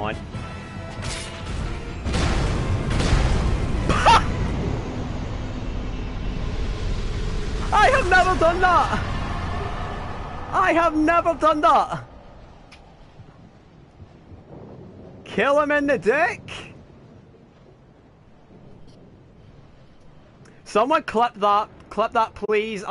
mine. I have never done that! I have never done that! Kill him in the dick! Someone clip that please.